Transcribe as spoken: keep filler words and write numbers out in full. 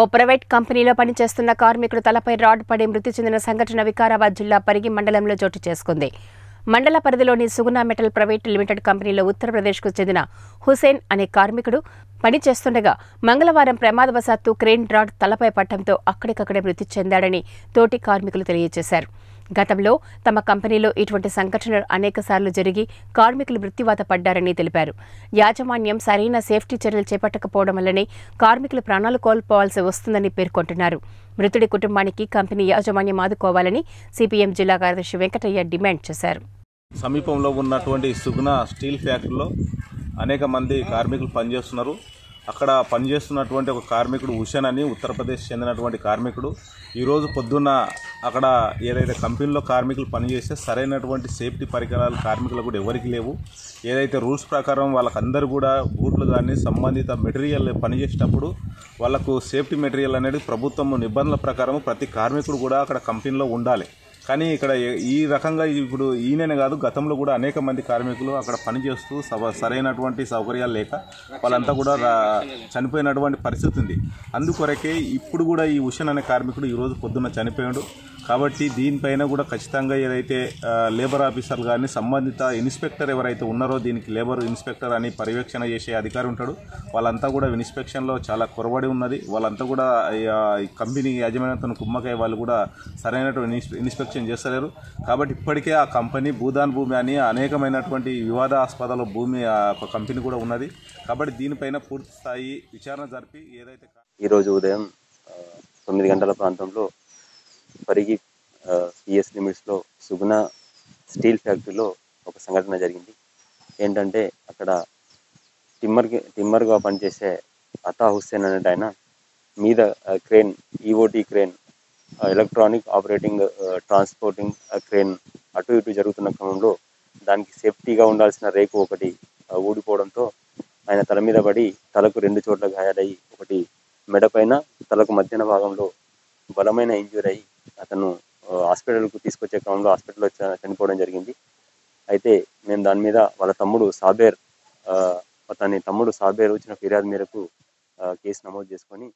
ఓ private కంపెనీలో పనిచేస్తున్న కార్మికుడు తలపై రాడ్ పడి మృతి చెందిన సంఘటన వికారాబాద్ జిల్లా పరిగి మండలంలో చోటు చేసుకుంది. మండల పరిధిలోని సుగుణా మెటల్ ప్రైవేట్ లిమిటెడ్ కంపెనీలో ఉత్తరప్రదేశ్కు చెందిన హుసేన్ అనే కార్మికుడు పనిచేస్తుండగా మంగళవారం ప్రమాదవశాత్తు క్రేన్ రాడ్ తలపై పట్టడంతో అక్కడికక్కడే మృతి చెందాడని తోటి కార్మికులు తెలియజేశారు. గతంలో తమ కంపెనీలో ఇటువంటి సంఘటనలు అనేకసార్లు జరిగి కార్మికులు మృత్యువాత పడ్డారని తెలిపారు. యాజమాన్యం సరైన సేఫ్టీ చర్యలు చేపట్టకపోవడం వల్లనే కార్మికులు ప్రాణాలు కోల్పోవాల్సి వస్తుందని పేర్కొంటున్నారు. మృతుడి కుటుంబానికి కంపెనీ యాజమాన్యం ఆదుకోవాలని సిపిఎం జిల్లా కార్యదర్శి వెంకటయ్య డిమాండ్ చేశారు. సమీపంలో ఉన్నటువంటి సుగుణా స్టీల్ ఫ్యాక్టరీలో అనేక మంది కార్మికులు పనిచేస్తున్నారు. అక్కడ పనిచేస్తున్నటువంటి ఒక కార్మికుడు హుసేన్ అని ఉత్తరప్రదేశ్ చెందినటువంటి కార్మికుడు ఈరోజు పొద్దున్న అక్కడ ఏదైతే కంపెనీలో కార్మికులు పనిచేస్తే సరైనటువంటి సేఫ్టీ పరికరాలు కార్మికులు కూడా ఎవరికి లేవు. ఏదైతే రూల్స్ ప్రకారం వాళ్ళకందరూ కూడా బూట్లు కానీ సంబంధిత మెటీరియల్ పనిచేసేటప్పుడు వాళ్ళకు సేఫ్టీ మెటీరియల్ అనేది ప్రభుత్వం నిబంధనల ప్రకారం ప్రతి కార్మికుడు కూడా అక్కడ కంపెనీలో ఉండాలి. కానీ ఇక్కడ ఈ రకంగా ఇప్పుడు ఈయననే కాదు, గతంలో కూడా అనేక మంది కార్మికులు అక్కడ పనిచేస్తూ సరైనటువంటి సౌకర్యాలు లేక వాళ్ళంతా కూడా చనిపోయినటువంటి పరిస్థితి ఉంది. అందుకొరకే ఇప్పుడు కూడా ఈ హుసేన్ అనే కార్మికుడు ఈరోజు పొద్దున్న చనిపోయాడు. కాబట్టి దీనిపైన కూడా ఖచ్చితంగా ఏదైతే లేబర్ ఆఫీసర్లు కానీ సంబంధిత ఇన్స్పెక్టర్ ఎవరైతే ఉన్నారో, దీనికి లేబర్ ఇన్స్పెక్టర్ అని పర్యవేక్షణ చేసే అధికారి ఉంటాడు, వాళ్ళంతా కూడా ఇన్స్పెక్షన్లో చాలా కొరబడి ఉన్నది. వాళ్ళంతా కూడా కంపెనీ యాజమాన్యతను కుమ్మకాయ వాళ్ళు కూడా సరైనటువంటి ఇన్స్పెక్షన్ చేస్తలేరు. కాబట్టి ఇప్పటికే ఆ కంపెనీ భూదాన్ భూమి అని అనేకమైనటువంటి వివాదాస్పదాల భూమి ఒక కంపెనీ కూడా ఉన్నది. కాబట్టి దీనిపైన పూర్తి స్థాయి విచారణ జరిపి ఏదైతే ఈరోజు ఉదయం తొమ్మిది గంటల ప్రాంతంలో పరిగి పిఎస్ లిమిట్స్లో సుగుణా స్టీల్ ఫ్యాక్టరీలో ఒక సంఘటన జరిగింది. ఏంటంటే అక్కడ టిమ్మర్కి టిమ్మర్గా పనిచేసే అతా హుసేన్ అనేది ఆయన మీద crane EOT crane electronic operating transporting crane అటు ఇటు జరుగుతున్న క్రమంలో దానికి సేఫ్టీగా ఉండాల్సిన రేకు ఒకటి ఊడిపోవడంతో ఆయన తల మీద పడి తలకు రెండు చోట్ల గాయాలయ్యి, ఒకటి మెడ పైన తలకు మధ్యన భాగంలో బలమైన ఇంజూరీ అయ్యి అతను హాస్పిటల్కు తీసుకొచ్చే క్రమంలో హాస్పిటల్లో చనిపోవడం జరిగింది. అయితే మేము దాని మీద వాళ్ళ తమ్ముడు సాబేర్ అతని తమ్ముడు సాబేర్ వచ్చిన ఫిర్యాదు మేరకు కేసు నమోదు చేసుకొని